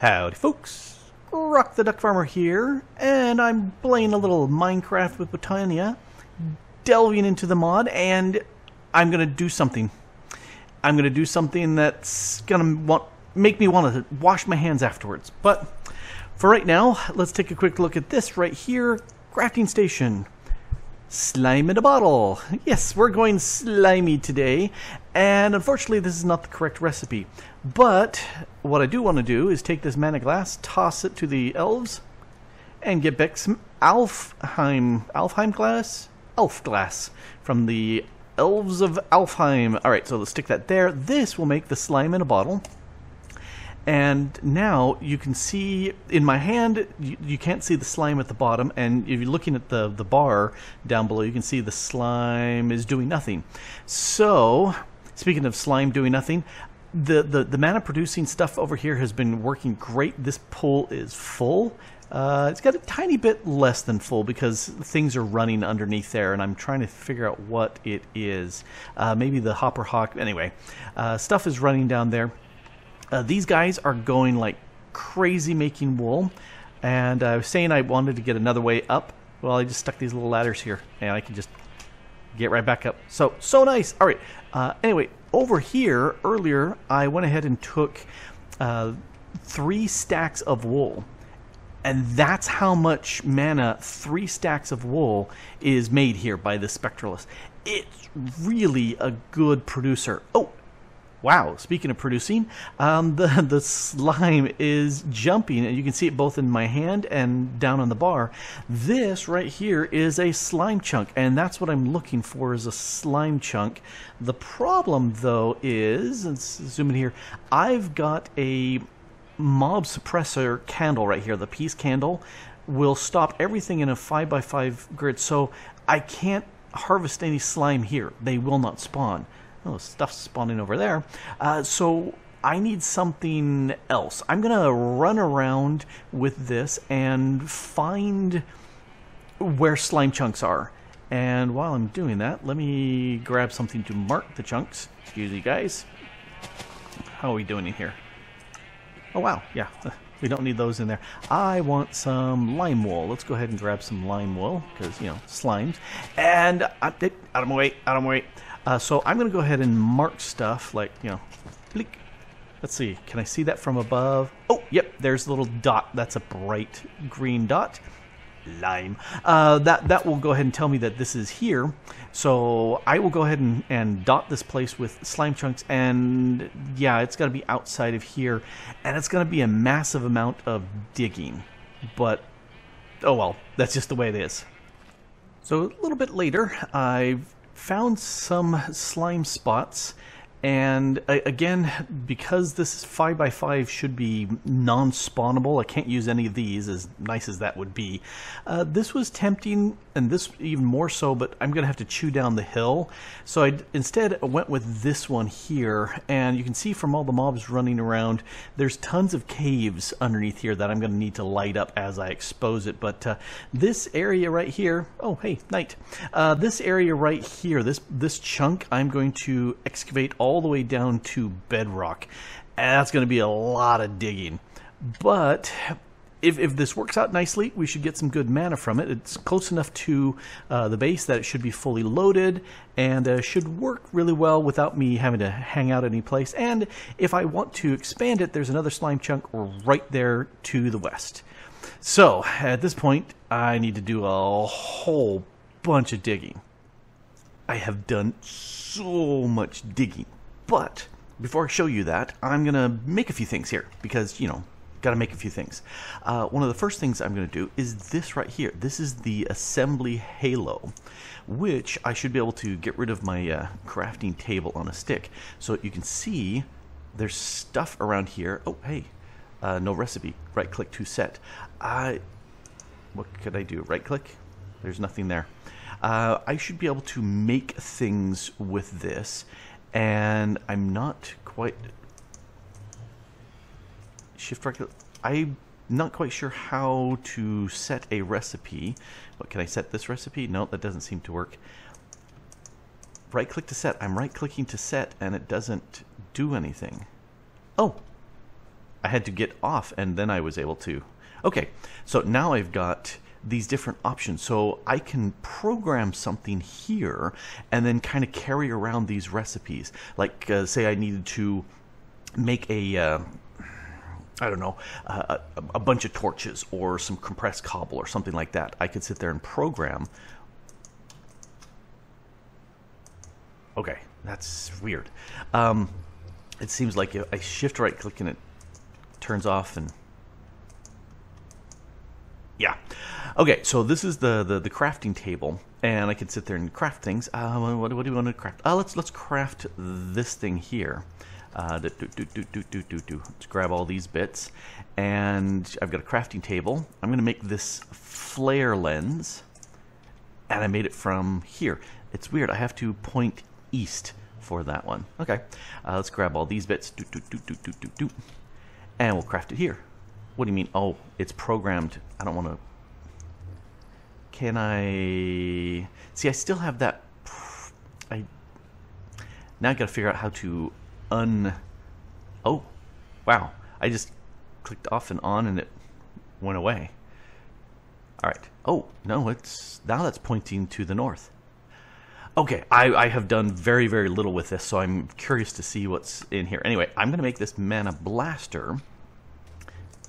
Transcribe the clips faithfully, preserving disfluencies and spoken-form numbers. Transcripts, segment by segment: Howdy folks, Grok the DuckFarmer here, and I'm playing a little Minecraft with Botania, delving into the mod, and I'm gonna do something. I'm gonna do something that's gonna want, make me want to wash my hands afterwards. But for right now, let's take a quick look at this right here, crafting station. Slime in a bottle. Yes, we're going slimy today, and unfortunately this is not the correct recipe, but what I do want to do is take this mana glass, toss it to the elves, and get back some Alfheim Alfheim glass elf glass from the elves of Alfheim. Alright, so let's stick that there. This will make the slime in a bottle, and now you can see in my hand, you, you can't see the slime at the bottom, and if you're looking at the, the bar down below, you can see the slime is doing nothing. So, speaking of slime doing nothing, the, the, the mana producing stuff over here has been working great. This pool is full. Uh, it's got a tiny bit less than full because things are running underneath there, and I'm trying to figure out what it is. Uh, maybe the hopper hawk. Anyway, uh, stuff is running down there. Uh, these guys are going like crazy making wool, and uh, I was saying I wanted to get another way up. Well, I just stuck these little ladders here, and I can just get right back up. So, so nice. All right. Uh, anyway, over here earlier, I went ahead and took uh, three stacks of wool, and that's how much mana three stacks of wool is made here by the Spectralist. It's really a good producer. Oh. Wow, speaking of producing, um, the, the slime is jumping, and you can see it both in my hand and down on the bar. This right here is a slime chunk, and that's what I'm looking for, is a slime chunk. The problem, though, is, let's zoom in here, I've got a mob suppressor candle right here. The peace candle will stop everything in a five by five grid, so I can't harvest any slime here. They will not spawn. Oh, stuff's spawning over there. Uh, so I need something else. I'm going to run around with this and find where slime chunks are. And while I'm doing that, let me grab something to mark the chunks. Excuse me, guys. How are we doing in here? Oh, wow. Yeah, we don't need those in there. I want some lime wool. Let's go ahead and grab some lime wool because, you know, slimes. And I'm, out of my way, out of my way. Uh, so I'm going to go ahead and mark stuff like, you know, bleak. Let's see. Can I see that from above? Oh, yep. There's a little dot. That's a bright green dot. Lime. Uh, that, that will go ahead and tell me that this is here. So I will go ahead and, and dot this place with slime chunks. And yeah, it's got to be outside of here. And it's going to be a massive amount of digging. But, oh well, that's just the way it is. So a little bit later, I've found some slime spots, and again, because this five by five should be non-spawnable, I can't use any of these, as nice as that would be. Uh, this was tempting, and this even more so, but I'm going to have to chew down the hill. So I instead went with this one here, and you can see from all the mobs running around, there's tons of caves underneath here that I'm going to need to light up as I expose it. But uh, this area right here, oh hey, night. Uh, this area right here, this, this chunk, I'm going to excavate all all the way down to bedrock, and that's going to be a lot of digging. But if, if this works out nicely, we should get some good mana from it. It's close enough to uh, the base that it should be fully loaded, and uh, should work really well without me having to hang out any place. And if I want to expand it, there's another slime chunk right there to the west. So at this point, I need to do a whole bunch of digging. I have done so much digging. But before I show you that, I'm going to make a few things here because, you know, got to make a few things. Uh, one of the first things I'm going to do is this right here. This is the assembly halo, which I should be able to get rid of my uh, crafting table on a stick. So you can see there's stuff around here. Oh, hey, uh, no recipe. Right click to set. Uh, what could I do? Right click. There's nothing there. Uh, I should be able to make things with this. And I'm not quite shift regular. I'm not quite sure how to set a recipe. What can I set this recipe? No, that doesn't seem to work. Right click to set. I'm right clicking to set, and it doesn't do anything. Oh, I had to get off, and then I was able to. Okay, so now I've got these different options, so I can program something here and then kind of carry around these recipes. Like uh, say I needed to make a uh, I don't know, uh, a bunch of torches or some compressed cobble or something like that. I could sit there and program. Okay, that's weird. Um, it seems like if I shift right click and it turns off, and yeah. Okay, so this is the, the, the crafting table, and I can sit there and craft things. Uh, what, what do we want to craft? Uh, let's, let's craft this thing here. Uh, do, do, do, do, do, do, do. Let's grab all these bits, and I've got a crafting table. I'm going to make this flare lens, and I made it from here. It's weird. I have to point east for that one. Okay, uh, let's grab all these bits, do, do, do, do, do, do, do, and we'll craft it here. What do you mean? Oh, it's programmed. I don't want to... Can I... See, I still have that... I Now I've got to figure out how to... Un... Oh, wow. I just clicked off and on and it went away. All right. Oh, no, it's... Now that's pointing to the north. Okay, I, I have done very, very little with this, so I'm curious to see what's in here. Anyway, I'm going to make this mana blaster.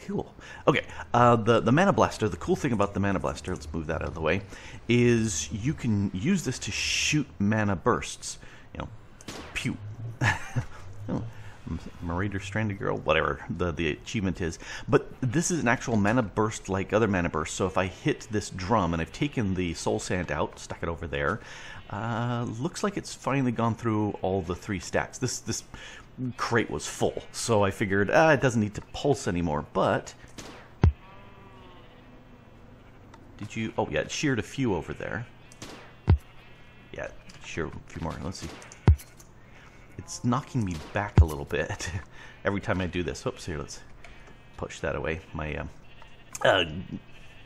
Cool. Okay, uh, the, the mana blaster, the cool thing about the mana blaster, let's move that out of the way, is you can use this to shoot mana bursts. You know, pew. Oh, Marauder Stranded Girl, whatever the, the achievement is. But this is an actual mana burst like other mana bursts. So if I hit this drum and I've taken the soul sand out, stuck it over there, uh, looks like it's finally gone through all the three stacks. This this crate was full, so I figured ah, it doesn't need to pulse anymore. But did you? Oh yeah, it sheared a few over there. Yeah, sheared a few more. Let's see. It's knocking me back a little bit every time I do this. Oops, here, let's push that away. My um, uh,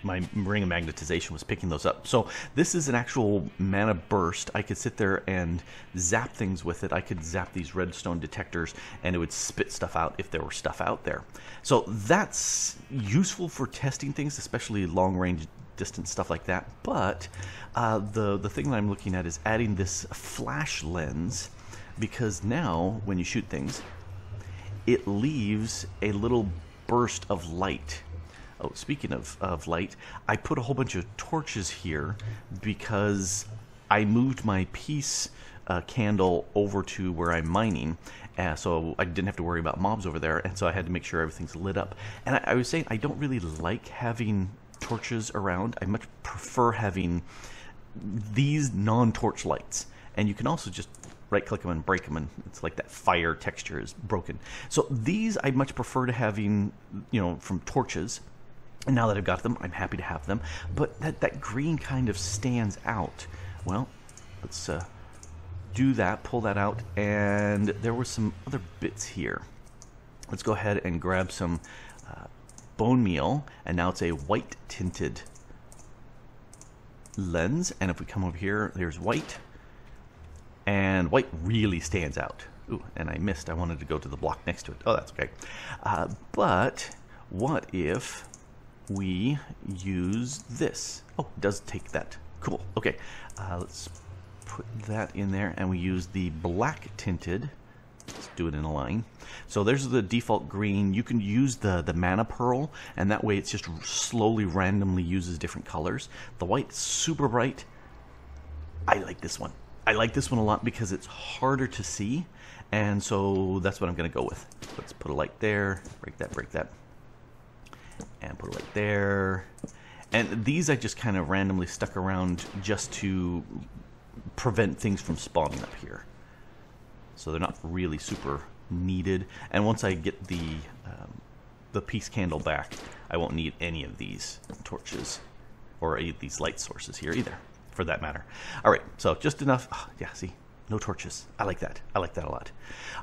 my ring of magnetization was picking those up. So this is an actual mana burst. I could sit there and zap things with it. I could zap these redstone detectors, and it would spit stuff out if there were stuff out there. So that's useful for testing things, especially long-range distance stuff like that. But uh, the, the thing that I'm looking at is adding this flash lens, because now when you shoot things, it leaves a little burst of light. Oh, speaking of, of light, I put a whole bunch of torches here because I moved my peace uh, candle over to where I'm mining, uh, so I didn't have to worry about mobs over there, and so I had to make sure everything's lit up. And I, I was saying I don't really like having torches around. I much prefer having these non-torch lights, and you can also just right-click them and break them, and it's like that fire texture is broken. So these I much prefer to having, you know, from torches. And now that I've got them, I'm happy to have them. But that, that green kind of stands out. Well, let's uh, do that, pull that out, and there were some other bits here. Let's go ahead and grab some uh, bone meal, and now it's a white-tinted lens. And if we come over here, there's white. And white really stands out. Ooh, and I missed. I wanted to go to the block next to it. Oh, that's okay. Uh, but what if we use this? Oh, it does take that. Cool. Okay. Uh, let's put that in there, and we use the black tinted. Let's do it in a line. So there's the default green. You can use the, the mana pearl, and that way it's just slowly randomly uses different colors. The white's super bright. I like this one. I like this one a lot because it's harder to see, and so that's what I'm going to go with. Let's put a light there, break that, break that, and put a light there. And these I just kind of randomly stuck around just to prevent things from spawning up here. So they're not really super needed. And once I get the, um, the peace candle back, I won't need any of these torches or any of these light sources here either, for that matter. All right, so just enough. Oh, yeah, see, no torches. I like that. I like that a lot.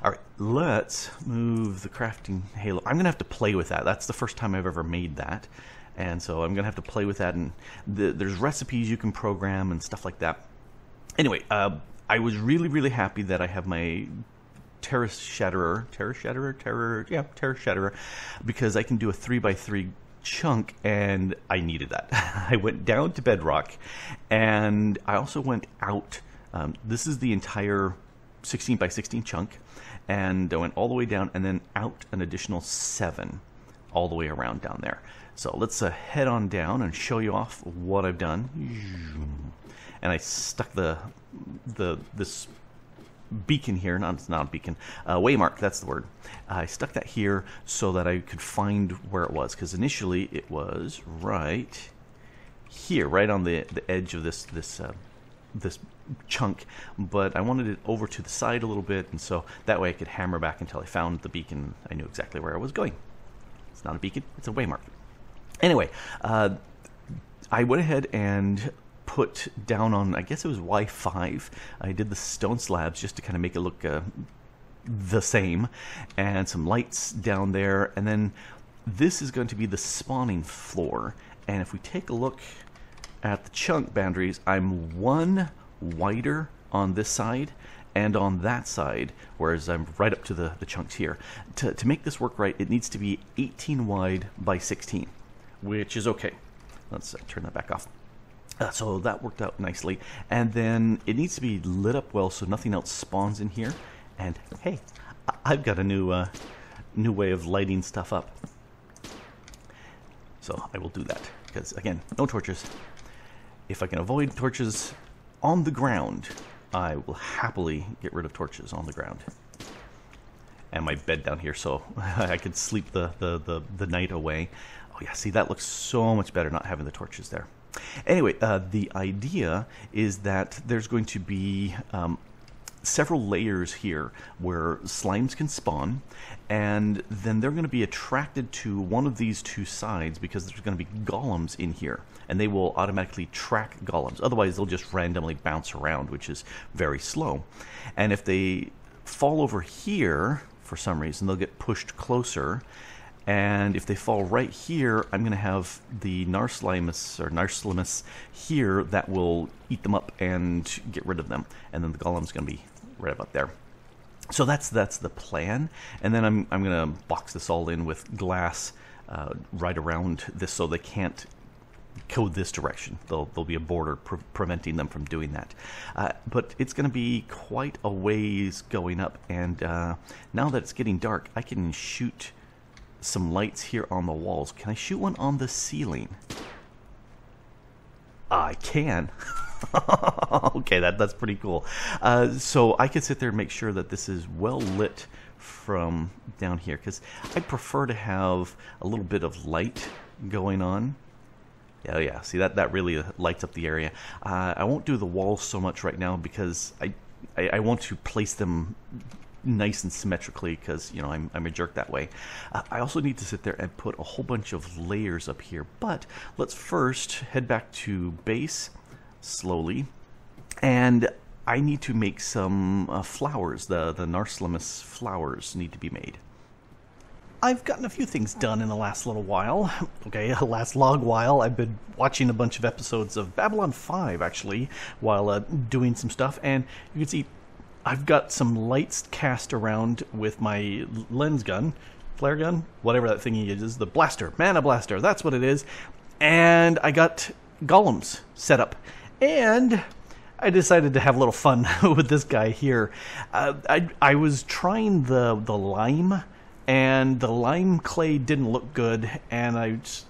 All right, let's move the crafting halo. I'm gonna have to play with that. That's the first time I've ever made that, and so I'm gonna have to play with that. And the, there's recipes you can program and stuff like that. Anyway, uh, I was really, really happy that I have my Terra Shatterer, Terra Shatterer, Terra, yeah, Terra Shatterer, because I can do a three by three chunk, and I needed that. I went down to bedrock, and I also went out. Um, this is the entire sixteen by sixteen chunk, and I went all the way down, and then out an additional seven, all the way around down there. So let's uh, head on down and show you off what I've done. And I stuck the the this beacon here. Not it's not a beacon. Uh, waymark. That's the word. Uh, I stuck that here so that I could find where it was, because initially it was right here, right on the the edge of this this uh, this chunk. But I wanted it over to the side a little bit, and so that way I could hammer back until I found the beacon. I knew exactly where I was going. It's not a beacon. It's a waymark. Anyway, uh, I went ahead and put down on, I guess it was Y five, I did the stone slabs just to kind of make it look uh, the same, and some lights down there, and then this is going to be the spawning floor. And if we take a look at the chunk boundaries, I'm one wider on this side and on that side, whereas I'm right up to the, the chunks here. To, to make this work right, it needs to be eighteen wide by sixteen, which is okay. Let's uh, turn that back off. Uh, so that worked out nicely, and then it needs to be lit up well so nothing else spawns in here. And hey, I've got a new uh, new way of lighting stuff up, so I will do that, because again, no torches. If I can avoid torches on the ground, I will happily get rid of torches on the ground. And my bed down here, so I could sleep the, the, the, the night away. Oh yeah, see, that looks so much better not having the torches there. Anyway, uh, the idea is that there's going to be um, several layers here where slimes can spawn, and then they're going to be attracted to one of these two sides because there's going to be golems in here, and they will automatically track golems. Otherwise, they'll just randomly bounce around, which is very slow. And if they fall over here for some reason, they'll get pushed closer. And if they fall right here, I'm going to have the Narslimmus or Narslimmus here that will eat them up and get rid of them. And then the golem's going to be right about there. So that's that's the plan. And then I'm, I'm going to box this all in with glass uh, right around this so they can't go this direction. There'll, there'll be a border pre preventing them from doing that. Uh, but it's going to be quite a ways going up. And uh, now that it's getting dark, I can shoot some lights here on the walls. Can I shoot one on the ceiling? I can. Okay, that, that's pretty cool. Uh, so I could sit there and make sure that this is well lit from down here, because I prefer to have a little bit of light going on. Oh yeah, see, that, that really lights up the area. Uh, I won't do the walls so much right now because I, I, I want to place them nice and symmetrically, because you know I'm, I'm a jerk that way. Uh, I also need to sit there and put a whole bunch of layers up here, but let's first head back to base slowly, and I need to make some uh, flowers. The, the Narslimmus flowers need to be made. I've gotten a few things done in the last little while. Okay, last log while. I've been watching a bunch of episodes of Babylon five actually while uh, doing some stuff, and you can see I've got some lights cast around with my lens gun, flare gun, whatever that thingy is, the blaster, mana blaster, that's what it is. And I got golems set up. And I decided to have a little fun with this guy here. Uh, I, I was trying the, the lime, and the lime clay didn't look good, and I just...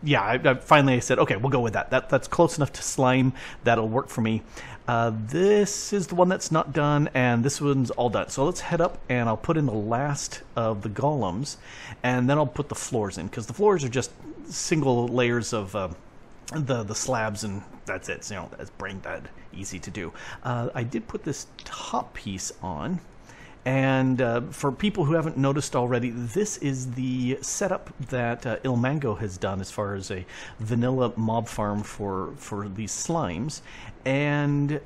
Yeah, I, I finally I said, okay, we'll go with that. That that's close enough to slime. That'll work for me. Uh, this is the one that's not done, and this one's all done. So let's head up, and I'll put in the last of the golems, and then I'll put the floors in, because the floors are just single layers of uh, the the slabs, and that's it. So, you know, that's brain dead easy to do. Uh, I did put this top piece on. And uh, for people who haven't noticed already, this is the setup that uh, Ilmango has done as far as a vanilla mob farm for, for these slimes. And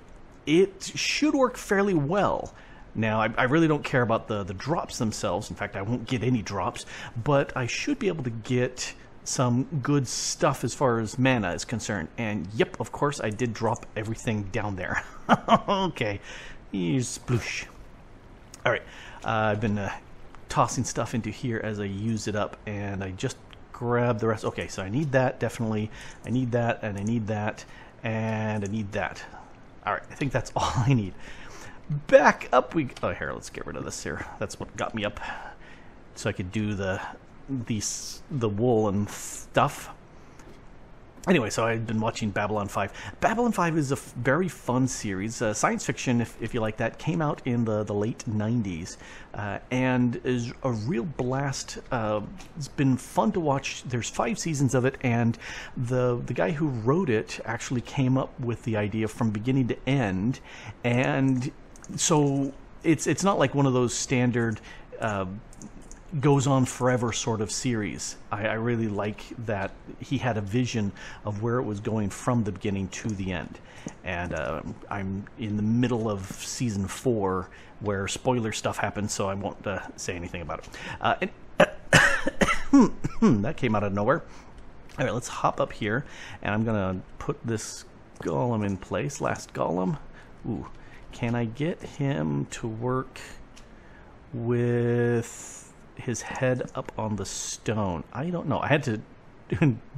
it should work fairly well. Now, I, I really don't care about the, the drops themselves. In fact, I won't get any drops. But I should be able to get some good stuff as far as mana is concerned. And yep, of course, I did drop everything down there. Okay. Sploosh. All right, Uh, I've been uh, tossing stuff into here as I use it up, and I just grab the rest. Okay, so I need that, definitely. I need that, and I need that, and I need that. All right, I think that's all I need. Back up we go. Oh, here, let's get rid of this here. That's what got me up, so I could do the these the wool and stuff. Anyway, so I've been watching Babylon five. Babylon five is a f very fun series. Uh, science fiction, if, if you like that, came out in the, the late nineties uh, and is a real blast. Uh, it's been fun to watch. There's five seasons of it, and the, the guy who wrote it actually came up with the idea from beginning to end. And so it's, it's not like one of those standard... Uh, goes on forever sort of series. I, I really like that he had a vision of where it was going from the beginning to the end. And uh, I'm in the middle of season four where spoiler stuff happens, so I won't uh, say anything about it. Uh, and that came out of nowhere. All right, let's hop up here, and I'm gonna put this golem in place. Last golem. Ooh, can I get him to work with his head up on the stone? I don't know. I had to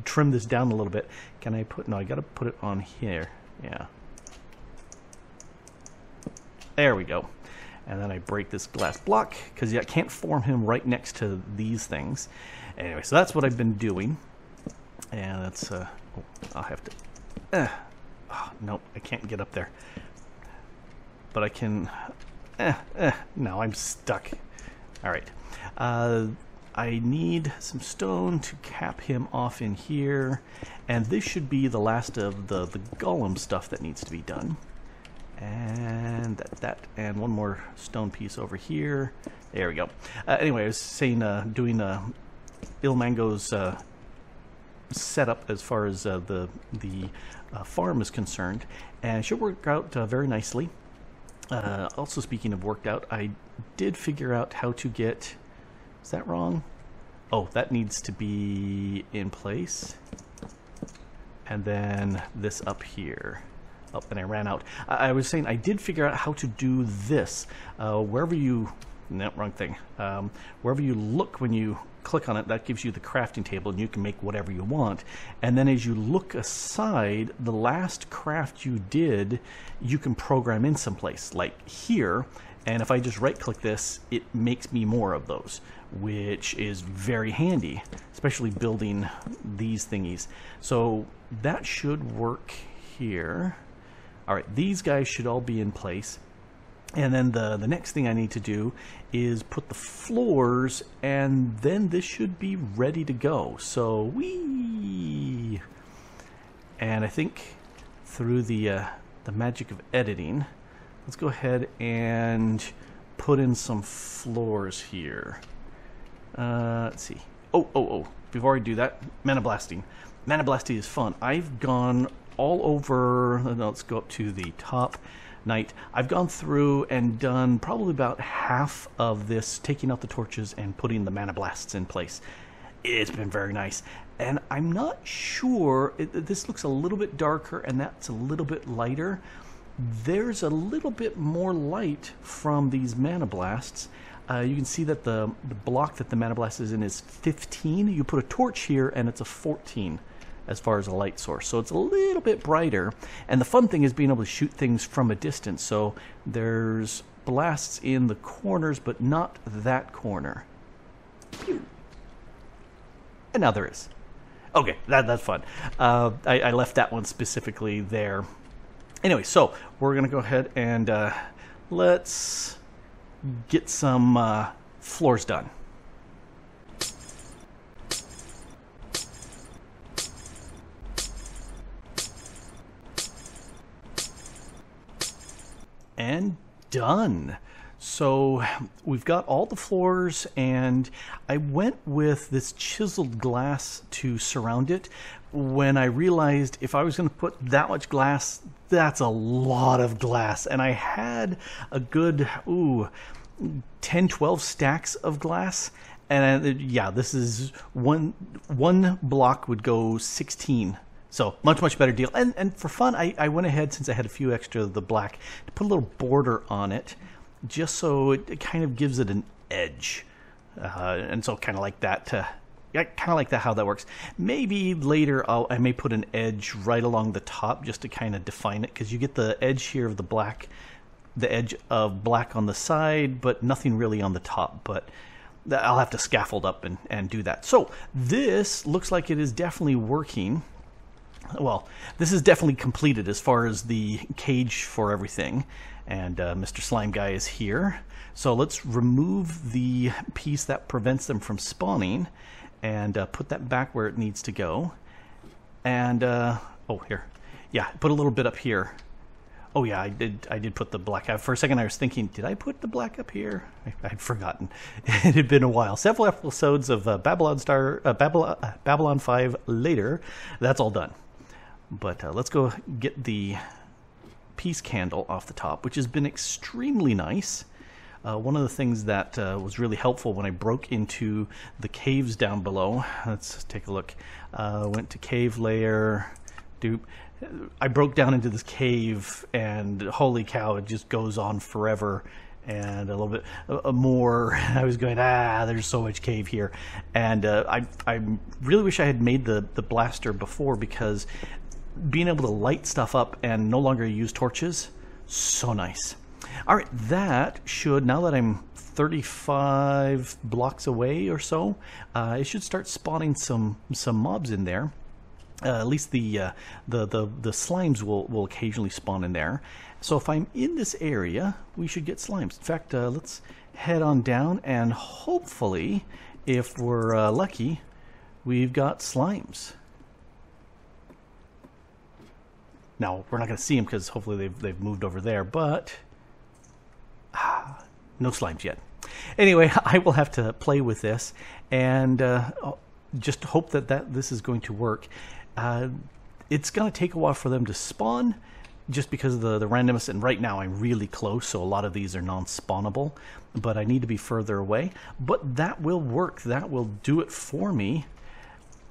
trim this down a little bit. Can I put... No, I gotta put it on here. Yeah. There we go. And then I break this glass block, because yeah, I can't form him right next to these things. Anyway, so that's what I've been doing. And that's... Uh, oh, I'll have to... Uh, oh, no, I can't get up there. But I can... Uh, uh, no, I'm stuck. Alright. Uh, I need some stone to cap him off in here, and this should be the last of the, the golem stuff that needs to be done. And that, that, and one more stone piece over here. There we go. Uh, anyway, I was saying, uh, doing uh, Ilmango's uh, setup as far as uh, the, the uh, farm is concerned, and it should work out uh, very nicely. Uh, also, speaking of worked out, I did figure out how to get... Is that wrong? Oh, that needs to be in place. And then this up here. Oh, and I ran out. I, I was saying I did figure out how to do this. Uh, wherever you... No, wrong thing. Um, wherever you look when you click on it, that gives you the crafting table, and you can make whatever you want. And then as you look aside, the last craft you did, you can program in someplace, like here. And if I just right-click this, it makes me more of those, which is very handy, especially building these thingies. So that should work here. All right, these guys should all be in place. And then the, the next thing I need to do is put the floors, and then this should be ready to go. So, whee! And I think through the, uh, the magic of editing, let's go ahead and put in some floors here. Uh, let's see. Oh, oh, oh. Before I do that, mana blasting. Mana blasting is fun. I've gone all over... Let's go up to the top. Night. I've gone through and done probably about half of this, taking out the torches and putting the mana blasts in place. It's been very nice. And I'm not sure, it, this looks a little bit darker and that's a little bit lighter. There's a little bit more light from these mana blasts. Uh, you can see that the, the block that the mana blast is in is fifteen. You put a torch here and it's a fourteen. As far as a light source, so it's a little bit brighter. And the fun thing is being able to shoot things from a distance, so there's blasts in the corners but not that corner. Pew. And now there is. Okay, that, that's fun. uh, I, I left that one specifically there. Anyway, so we're gonna go ahead and uh, let's get some uh, floors done. And done. So we've got all the floors, and I went with this chiseled glass to surround it when I realized if I was going to put that much glass, that's a lot of glass. And I had a good ooh, ten, twelve stacks of glass. And I, yeah, this is one, one block would go sixteen. So much, much better deal. And, and for fun, I, I went ahead, since I had a few extra of the black, to put a little border on it just so it, it kind of gives it an edge. Uh, and so kind of like that, uh, I kind of like that how that works. Maybe later I'll, I may put an edge right along the top just to kind of define it, because you get the edge here of the black, the edge of black on the side, but nothing really on the top. But I'll have to scaffold up and, and do that. So this looks like it is definitely working. Well, this is definitely completed as far as the cage for everything. And uh, Mister Slime Guy is here. So let's remove the piece that prevents them from spawning and uh, put that back where it needs to go. And, uh, oh, here. Yeah, put a little bit up here. Oh yeah, I did I did put the black out. For a second I was thinking, did I put the black up here? I, I'd forgotten. It had been a while. Several episodes of uh, Babylon Star, uh, Babylon, uh, Babylon five later. That's all done. But uh, let's go get the peace candle off the top, which has been extremely nice. Uh, one of the things that uh, was really helpful when I broke into the caves down below, let's take a look, uh, went to cave layer, dupe. I broke down into this cave, and holy cow, it just goes on forever. And a little bit uh, more, I was going, ah, there's so much cave here. And uh, I, I really wish I had made the, the blaster before, because being able to light stuff up and no longer use torches, so nice. All right, that should, now that I'm thirty-five blocks away or so, uh, it should start spawning some some mobs in there. Uh, at least the, uh, the the the slimes will will occasionally spawn in there. So if I'm in this area, we should get slimes. In fact, uh, let's head on down, and hopefully, if we're uh, lucky, we've got slimes. Now, we're not going to see them because hopefully they've, they've moved over there, but ah, no slimes yet. Anyway, I will have to play with this and uh, just hope that, that this is going to work. Uh, it's going to take a while for them to spawn just because of the, the randomness, and right now I'm really close, so a lot of these are non-spawnable, but I need to be further away. But that will work. That will do it for me,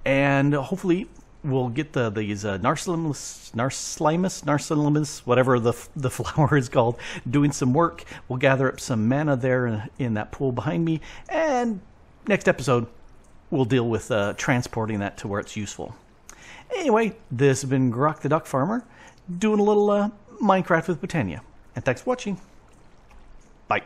and hopefully we'll get the these uh, Narslimmus, Narslimmus, Narslimmus, whatever the the flower is called, doing some work. We'll gather up some mana there in, in that pool behind me, and next episode we'll deal with uh, transporting that to where it's useful. Anyway, this has been Grok the Duck Farmer doing a little uh, Minecraft with Botania, and thanks for watching. Bye.